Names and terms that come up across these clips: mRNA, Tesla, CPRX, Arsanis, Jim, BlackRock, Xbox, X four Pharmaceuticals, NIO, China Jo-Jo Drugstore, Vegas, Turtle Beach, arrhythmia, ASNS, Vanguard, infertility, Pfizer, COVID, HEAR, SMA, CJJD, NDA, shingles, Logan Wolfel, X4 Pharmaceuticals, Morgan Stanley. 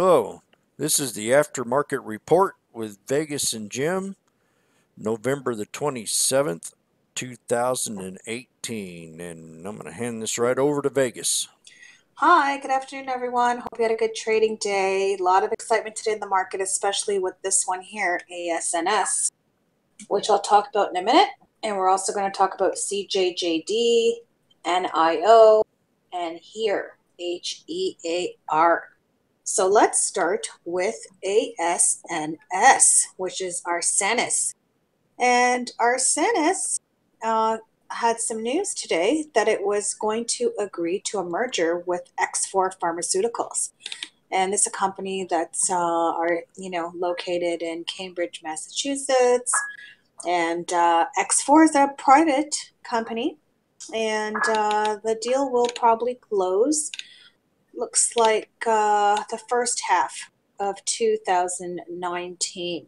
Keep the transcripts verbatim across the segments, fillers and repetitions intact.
Hello, this is the Aftermarket Report with Vegas and Jim, November the twenty-seventh, two thousand eighteen, and I'm going to hand this right over to Vegas. Hi, good afternoon everyone. Hope you had a good trading day. A lot of excitement today in the market, especially with this one here, A S N S, which I'll talk about in a minute. And we're also going to talk about C J J D, N I O, and HEAR, H E A R. So let's start with A S N S, which is Arsanis. And Arsanis uh, had some news today that it was going to agree to a merger with X four Pharmaceuticals. And this is a company that's uh, are, you know, located in Cambridge, Massachusetts. And uh, X four is a private company. And uh, the deal will probably close, looks like uh, the first half of two thousand nineteen.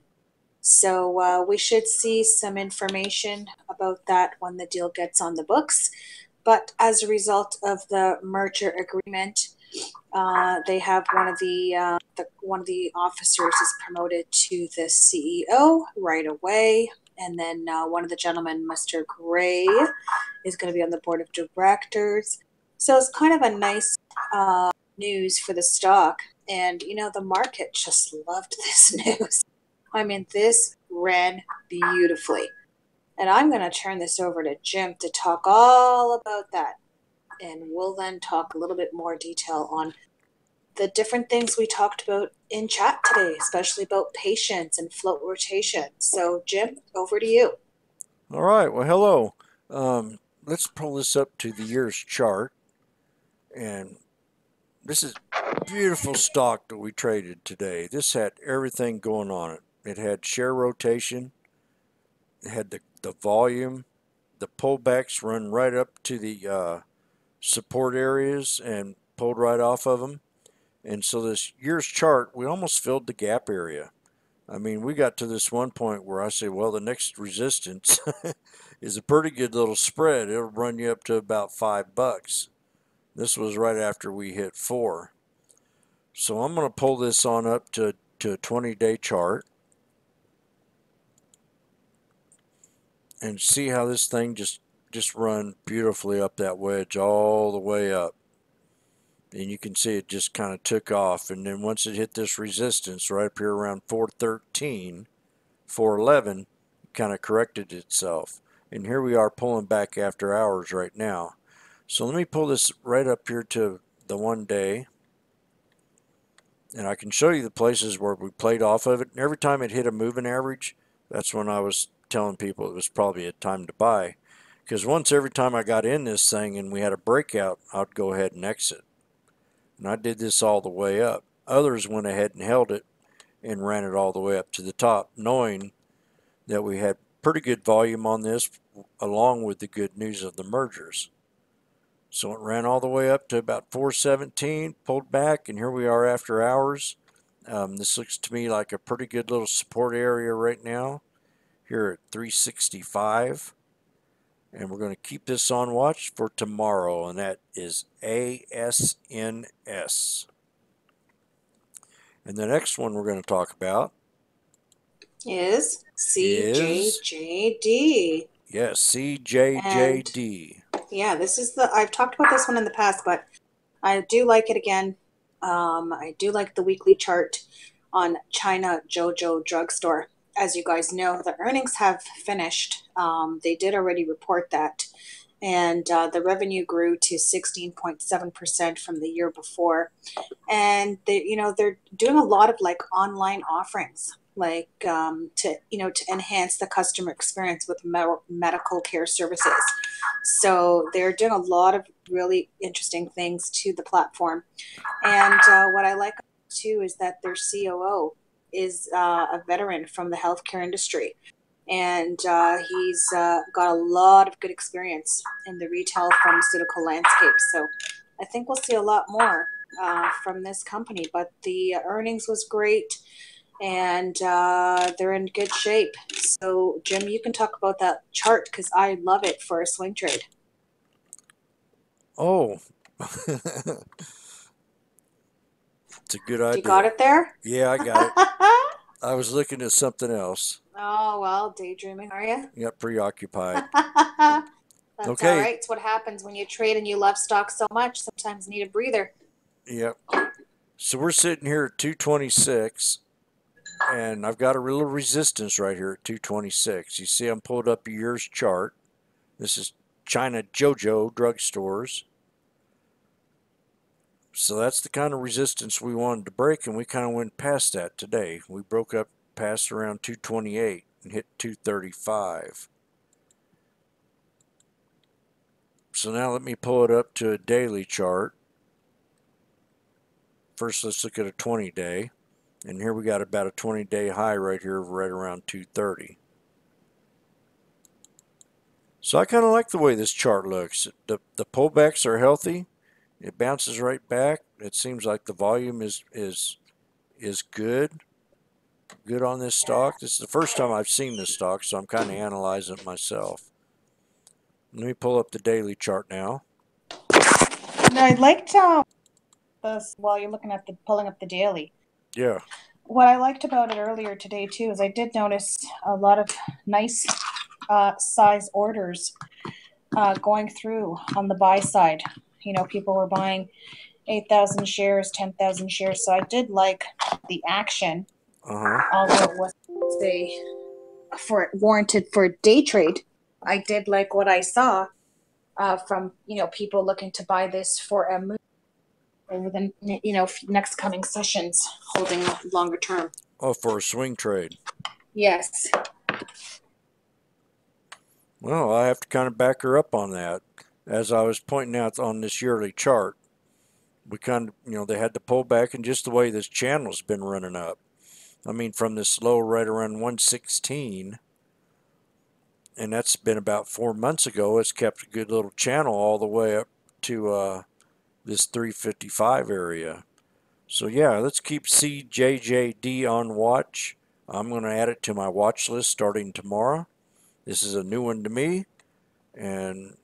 So uh, we should see some information about that when the deal gets on the books. But as a result of the merger agreement, uh, they have one of the, uh, the one of the officers is promoted to the C E O right away. And then uh, one of the gentlemen, Mister Gray, is going to be on the board of directors. So it's kind of a nice uh, news for the stock. And, you know, the market just loved this news. I mean, this ran beautifully. And I'm going to turn this over to Jim to talk all about that. And we'll then talk a little bit more detail on the different things we talked about in chat today, especially about patience and float rotation. So Jim, over to you. All right, well, hello. Um, let's pull this up to the year's chart. And this is beautiful stock that we traded today. This had everything going on it. It had share rotation, it had the, the volume, the pullbacks run right up to the uh, support areas and pulled right off of them. And so this year's chart, we almost filled the gap area. I mean, we got to this one point where I say, well, the next resistance is a pretty good little spread. It'll run you up to about five bucks. This was right after we hit four. So I'm going to pull this on up to, to a twenty-day chart and see how this thing just, just run beautifully up that wedge all the way up. And you can see it just kind of took off. And then once it hit this resistance right up here around four thirteen, four eleven, it kind of corrected itself. And here we are pulling back after hours right now. So let me pull this right up here to the one day. And I can show you the places where we played off of it. And every time it hit a moving average, that's when I was telling people it was probably a time to buy. Because once every time I got in this thing and we had a breakout, I'd go ahead and exit. And I did this all the way up. Others went ahead and held it and ran it all the way up to the top, knowing that we had pretty good volume on this along with the good news of the mergers. So it ran all the way up to about four seventeen, pulled back, and here we are after hours. Um, this looks to me like a pretty good little support area right now here at three sixty-five. And we're going to keep this on watch for tomorrow, and that is A S N S. And the next one we're going to talk about is C J J D. Yes, C J J D. And yeah, this is the, I've talked about this one in the past, but I do like it again. Um, I do like the weekly chart on China Jo-Jo Drugstore. As you guys know, the earnings have finished. Um, they did already report that. And uh, the revenue grew to sixteen point seven percent from the year before. And, they, you know, they're doing a lot of, like, online offerings, like, um, to, you know, to enhance the customer experience with me medical care services. So they're doing a lot of really interesting things to the platform. And uh, what I like, too, is that their C O O is uh, a veteran from the healthcare industry. And uh, he's uh, got a lot of good experience in the retail pharmaceutical landscape. So I think we'll see a lot more uh, from this company. But the earnings was great, and uh, they're in good shape. So, Jim, you can talk about that chart because I love it for a swing trade. Oh. That's a good idea. You got it there? Yeah, I got it. I was looking at something else. Oh, well, daydreaming, are you? Yeah, preoccupied. That's okay. All right. It's what happens when you trade and you love stock so much. Sometimes you need a breather. Yep. So we're sitting here at two twenty-six, and I've got a little resistance right here at two twenty-six. You see I'm pulled up a year's chart. This is China Jo-Jo Drugstores. So that's the kind of resistance we wanted to break, and we kind of went past that today. We broke up past around two twenty-eight and hit two thirty-five. So now let me pull it up to a daily chart. First, let's look at a twenty-day. And here we got about a twenty-day high right here, right around two thirty. So I kind of like the way this chart looks. The, the pullbacks are healthy. It bounces right back. It seems like the volume is is is good, good on this stock. This is the first time I've seen this stock, so I'm kind of analyzing it myself. Let me pull up the daily chart now. Now I liked um, this while you're looking at the pulling up the daily. Yeah. What I liked about it earlier today too is I did notice a lot of nice uh, size orders uh, going through on the buy side. You know, people were buying eight thousand shares, ten thousand shares. So I did like the action, uh-huh. although it wasn't say, for warranted for a day trade. I did like what I saw uh, from, you know, people looking to buy this for a move over the, you know, next coming sessions, holding longer term. Oh, for a swing trade. Yes. Well, I have to kind of back her up on that. As I was pointing out on this yearly chart, we kind of, you know, they had to pull back, and just the way this channel's been running up. I mean, from this low right around one sixteen, and that's been about four months ago, it's kept a good little channel all the way up to uh, this three fifty-five area. So, yeah, let's keep C J J D on watch. I'm going to add it to my watch list starting tomorrow. This is a new one to me, and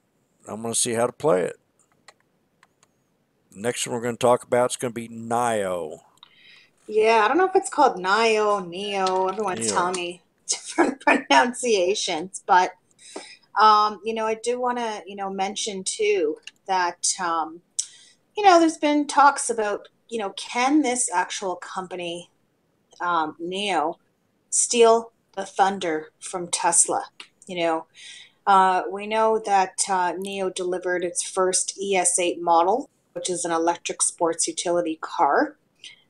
I'm going to see how to play it. Next one we're going to talk about is going to be N I O. Yeah, I don't know if it's called N I O, N I O. Everyone's N I O. Telling me different pronunciations. But, um, you know, I do want to, you know, mention, too, that, um, you know, there's been talks about, you know, can this actual company, um, N I O, steal the thunder from Tesla, you know? Uh, we know that uh, N I O delivered its first E S eight model, which is an electric sports utility car,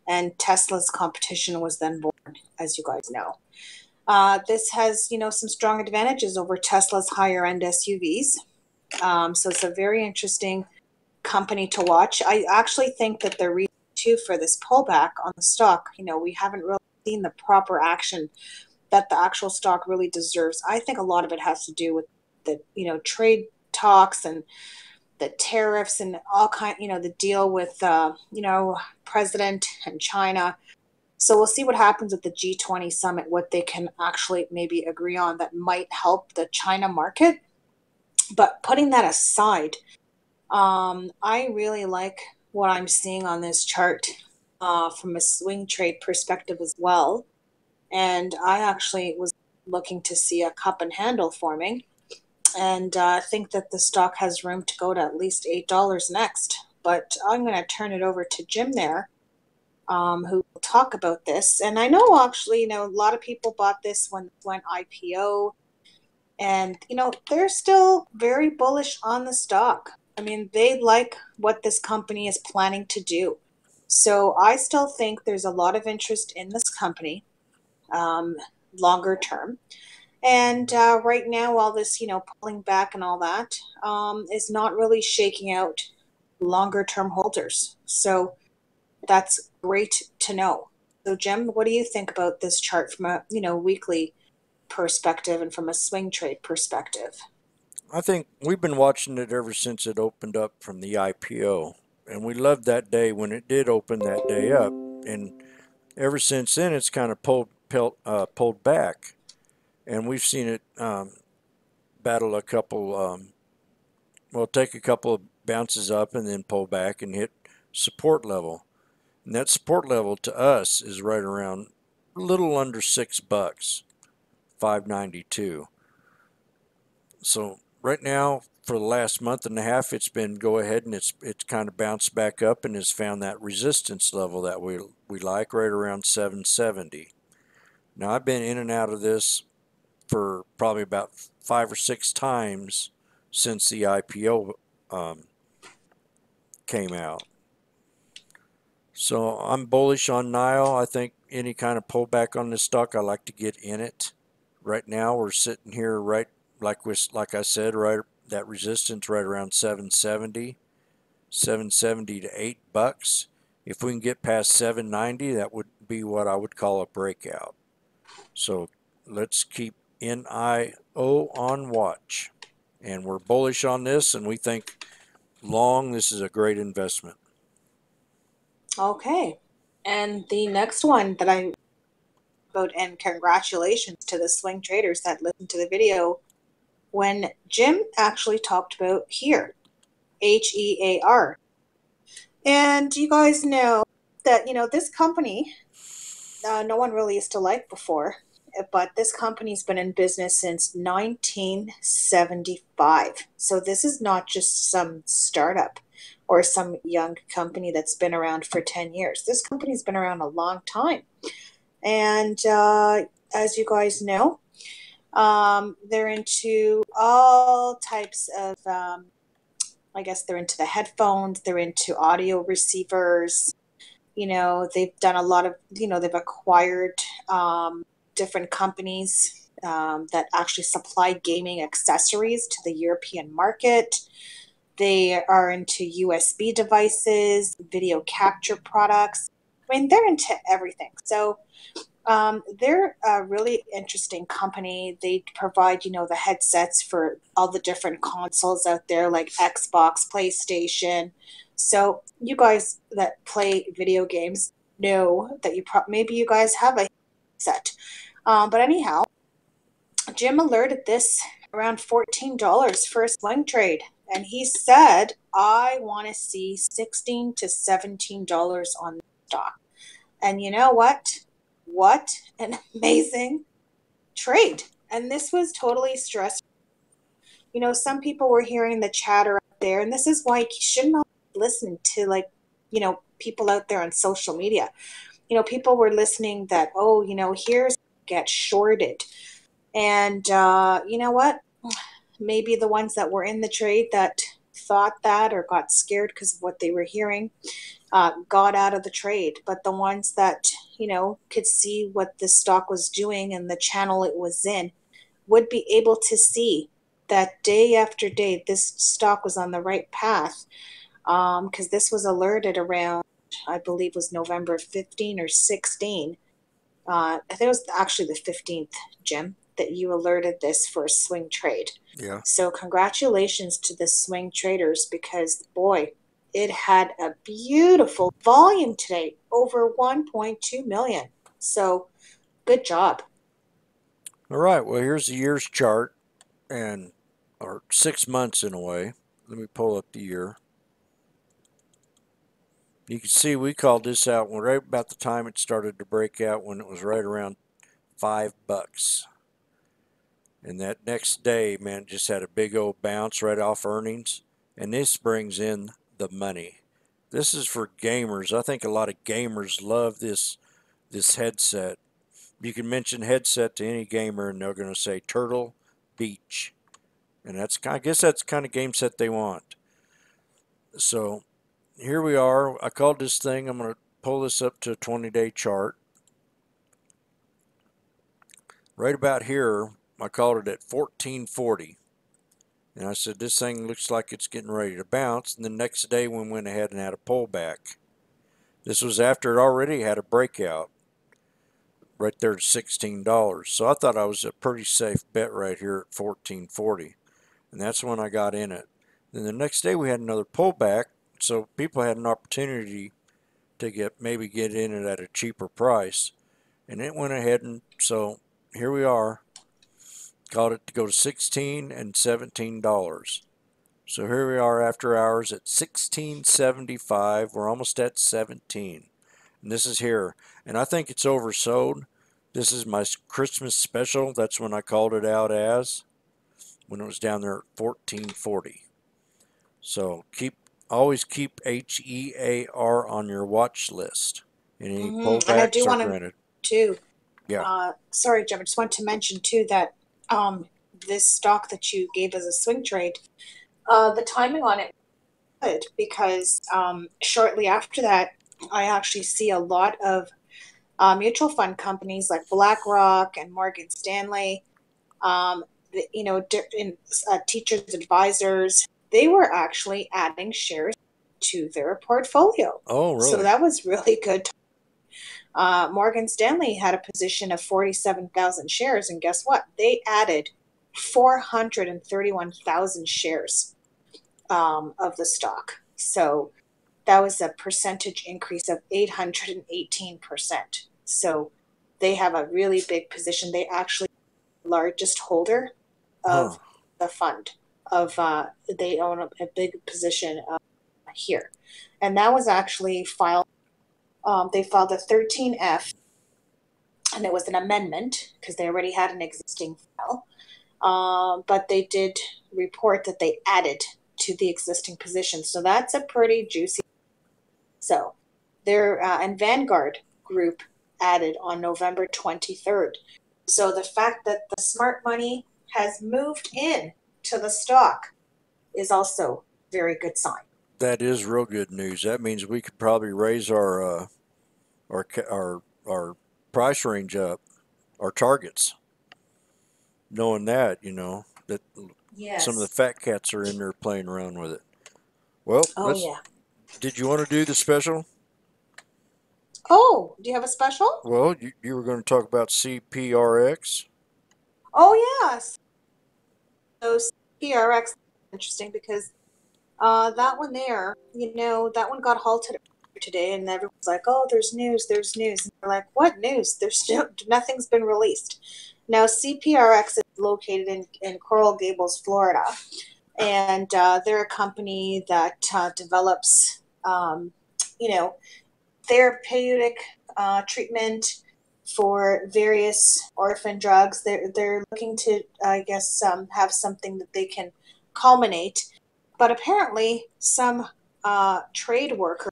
and Tesla's competition was then born, as you guys know. Uh, this has, you know, some strong advantages over Tesla's higher-end S U Vs, um, so it's a very interesting company to watch. I actually think that the reason, too, for this pullback on the stock, you know, we haven't really seen the proper action that the actual stock really deserves. I think a lot of it has to do with the, you know, trade talks and the tariffs and all kind, you know, the deal with, uh, you know, president and China. So we'll see what happens at the G twenty summit, what they can actually maybe agree on that might help the China market. But putting that aside, um, I really like what I'm seeing on this chart uh, from a swing trade perspective as well. And I actually was looking to see a cup and handle forming. And I uh, think that the stock has room to go to at least eight dollars next. But I'm going to turn it over to Jim there, um, who will talk about this. And I know actually, you know, a lot of people bought this when it went I P O. And, you know, they're still very bullish on the stock. I mean, they like what this company is planning to do. So I still think there's a lot of interest in this company um, longer term. And uh, right now, all this, you know, pulling back and all that um, is not really shaking out longer-term holders. So that's great to know. So, Jim, what do you think about this chart from a, you know, weekly perspective and from a swing trade perspective? I think we've been watching it ever since it opened up from the I P O. And we loved that day when it did open that day up. And ever since then, it's kind of pulled, pulled, uh, pulled back. And we've seen it um, battle a couple, um, well, take a couple of bounces up and then pull back and hit support level. And that support level to us is right around a little under six bucks, five ninety-two. So right now, for the last month and a half, it's been go ahead and it's it's kind of bounced back up and has found that resistance level that we we like right around seven seventy. Now I've been in and out of this for probably about five or six times since the I P O um, came out. So I'm bullish on N I O. I think any kind of pullback on this stock, I like to get in it. Right now we're sitting here right, like we, like I said, right, that resistance right around seven seventy, seven seventy to eight bucks. If we can get past seven ninety, that would be what I would call a breakout. So let's keep N I O on watch, and we're bullish on this, and we think long this is a great investment. Okay, and the next one that I vote, and congratulations to the swing traders that listened to the video when Jim actually talked about HEAR, H E A R. And you guys know that, you know, this company, uh, no one really used to like before, but this company's been in business since nineteen seventy-five. So this is not just some startup or some young company that's been around for ten years. This company's been around a long time. And uh, as you guys know, um, they're into all types of, um, I guess they're into the headphones, they're into audio receivers. You know, they've done a lot of, you know, they've acquired um, different companies um, that actually supply gaming accessories to the European market. They are into U S B devices, video capture products. I mean, they're into everything. So um, they're a really interesting company. They provide, you know, the headsets for all the different consoles out there, like Xbox, PlayStation. So you guys that play video games know that you pro maybe you guys have a headset. Um, but anyhow, Jim alerted this around fourteen dollars for a swing trade. And he said, I want to see sixteen to seventeen dollars on the stock. And you know what? What an amazing trade. And this was totally stressful. You know, some people were hearing the chatter out there. And this is why you shouldn't listen to, like, you know, people out there on social media. You know, people were listening that, oh, you know, here's get shorted. And uh, you know what? Maybe the ones that were in the trade that thought that or got scared because of what they were hearing uh, got out of the trade. But the ones that, you know, could see what the stock was doing and the channel it was in would be able to see that day after day this stock was on the right path, because um, this was alerted around, I believe, was November fifteenth or sixteenth. Uh, I think it was actually the fifteenth, Jim, that you alerted this for a swing trade. Yeah. So congratulations to the swing traders, because boy, it had a beautiful volume today, over one point two million. So good job. All right. Well, here's the year's chart, and or six months in a way. Let me pull up the year. You can see we called this out right about the time it started to break out, when it was right around five bucks. And that next day, man, just had a big old bounce right off earnings. And this brings in the money. This is for gamers. I think a lot of gamers love this this headset. You can mention headset to any gamer, and they're going to say Turtle Beach. And that's, I guess that's the kind of game set they want. So here we are. I called this thing. I'm going to pull this up to a twenty-day chart. Right about here, I called it at fourteen forty, and I said this thing looks like it's getting ready to bounce. And the next day we went ahead and had a pullback. This was after it already had a breakout right there at sixteen dollars. So I thought I was a pretty safe bet right here at fourteen forty, and that's when I got in it. Then the next day we had another pullback, so people had an opportunity to get maybe get in it at a cheaper price, and it went ahead. And so here we are. Called it to go to sixteen and seventeen dollars. So here we are after hours at sixteen seventy-five. We're almost at seventeen. and this is H E A R. And I think it's oversold. This is my Christmas special. That's when I called it out as, when it was down there at fourteen forty. So keep, always keep H E A R on your watch list. Any mm-hmm. pullbacks and I do want to too. Yeah. Uh, sorry, Jim. I just want to mention too that um, this stock that you gave as a swing trade, uh, the timing on it was good because um, shortly after that, I actually see a lot of uh, mutual fund companies like BlackRock and Morgan Stanley, um, the, you know, in, uh, teachers, advisors. They were actually adding shares to their portfolio. Oh, really? So that was really good. Uh, Morgan Stanley had a position of forty-seven thousand shares, and guess what? They added four hundred thirty-one thousand shares um, of the stock. So that was a percentage increase of eight hundred eighteen percent. So they have a really big position. They actually are the largest holder of oh. the fund. Of uh, they own a, a big position uh, H E A R, and that was actually filed. Um, they filed a thirteen F, and it was an amendment because they already had an existing file. Um, but they did report that they added to the existing position, so that's a pretty juicy. So, their uh, and Vanguard Group added on November twenty-third. So the fact that the smart money has moved in to the stock is also a very good sign. That is real good news. That means we could probably raise our uh, our our our price range up, our targets. Knowing that, you know that yes. some of the fat cats are in there playing around with it. Well, oh yeah. Did you want to do the special? Oh, do you have a special? Well, you you were going to talk about C P R X. Oh yes. So C P R X is interesting because uh, that one there, you know, that one got halted today, and everyone's like, "Oh, there's news, there's news." And they're like, "What news? There's no, nothing's been released." Now, C P R X is located in, in Coral Gables, Florida, and uh, they're a company that uh, develops, um, you know, therapeutic uh, treatment for various orphan drugs. They're, they're looking to, I guess, um, have something that they can culminate. But apparently some uh, trade worker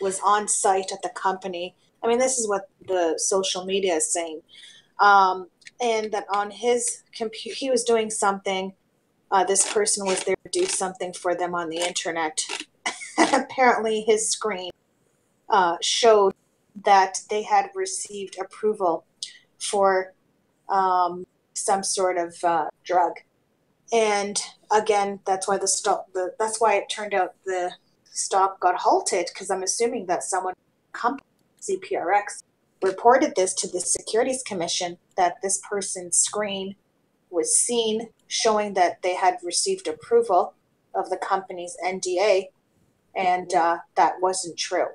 was on site at the company. I mean, this is what the social media is saying. Um, and that on his computer, he was doing something. Uh, this person was there to do something for them on the internet. Apparently his screen uh, showed that they had received approval for um, some sort of uh, drug, and again, that's why the stock. The, that's why it turned out the stock got halted, because I'm assuming that someone, company C P R X, reported this to the Securities Commission that this person's screen was seen showing that they had received approval of the company's N D A, and uh, that wasn't true.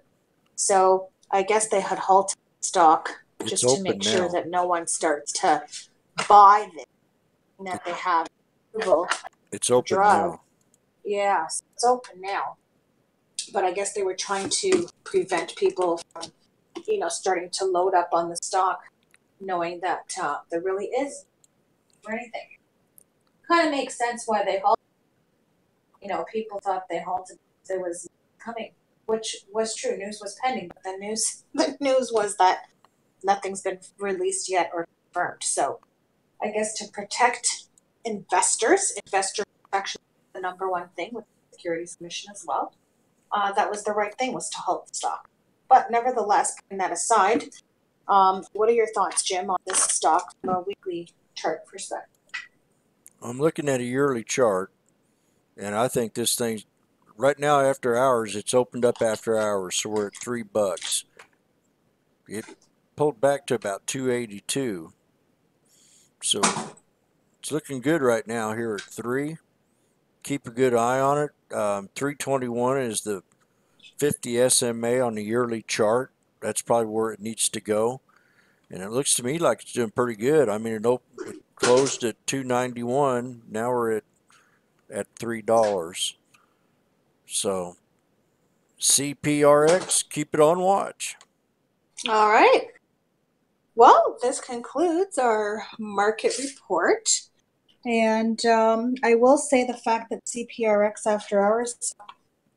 So I guess they had halted stock just to make sure that no one starts to buy this, and that they have approval. It's open now. Yeah, it's open now. But I guess they were trying to prevent people from, you know, starting to load up on the stock, knowing that uh, there really is or anything. Kind of makes sense why they halted. You know, people thought they halted because it was coming. Which was true. News was pending, but the news the news was that nothing's been released yet or confirmed. So I guess to protect investors, investor protection is the number one thing with the Securities Commission as well. Uh, that was the right thing, was to halt the stock. But nevertheless, putting that aside, um, what are your thoughts, Jim, on this stock from a weekly chart perspective? I'm looking at a yearly chart, and I think this thing's right now, after hours, it's opened up after hours, so we're at three bucks. It pulled back to about two eighty-two, so it's looking good right now here at three. Keep a good eye on it. Um, three twenty-one is the fifty S M A on the yearly chart. That's probably where it needs to go, and it looks to me like it's doing pretty good. I mean, it, opened, it closed at two ninety-one. Now we're at at three dollars. So C P R X, keep it on watch. All right. Well, this concludes our market report. And um, I will say the fact that C P R X after hours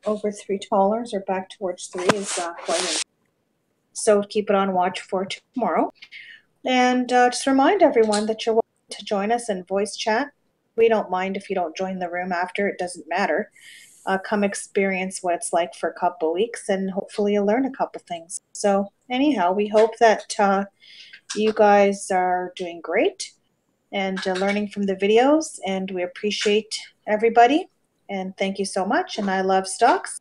over three dollars or back towards three is uh, quite interesting. So keep it on watch for tomorrow. And uh, just remind everyone that you're welcome to join us in voice chat. We don't mind if you don't join the room after. It doesn't matter. Uh, come experience what it's like for a couple weeks, and hopefully you'll learn a couple things. So anyhow, we hope that uh, you guys are doing great and uh, learning from the videos. And we appreciate everybody. And thank you so much. And I love stocks.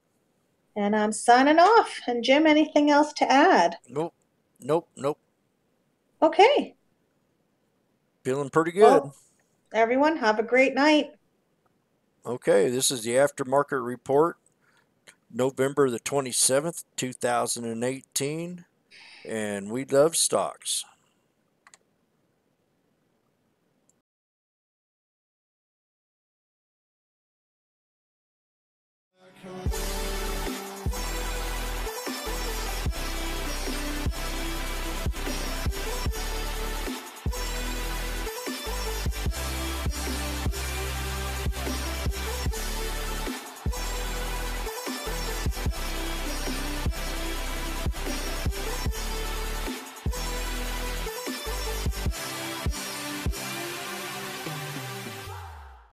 And I'm signing off. And Jim, anything else to add? Nope. Nope. Nope. Okay. Feeling pretty good. Well, everyone, have a great night. Okay. This is the aftermarket report, November the twenty-seventh, two thousand eighteen. And we love stocks. Cool.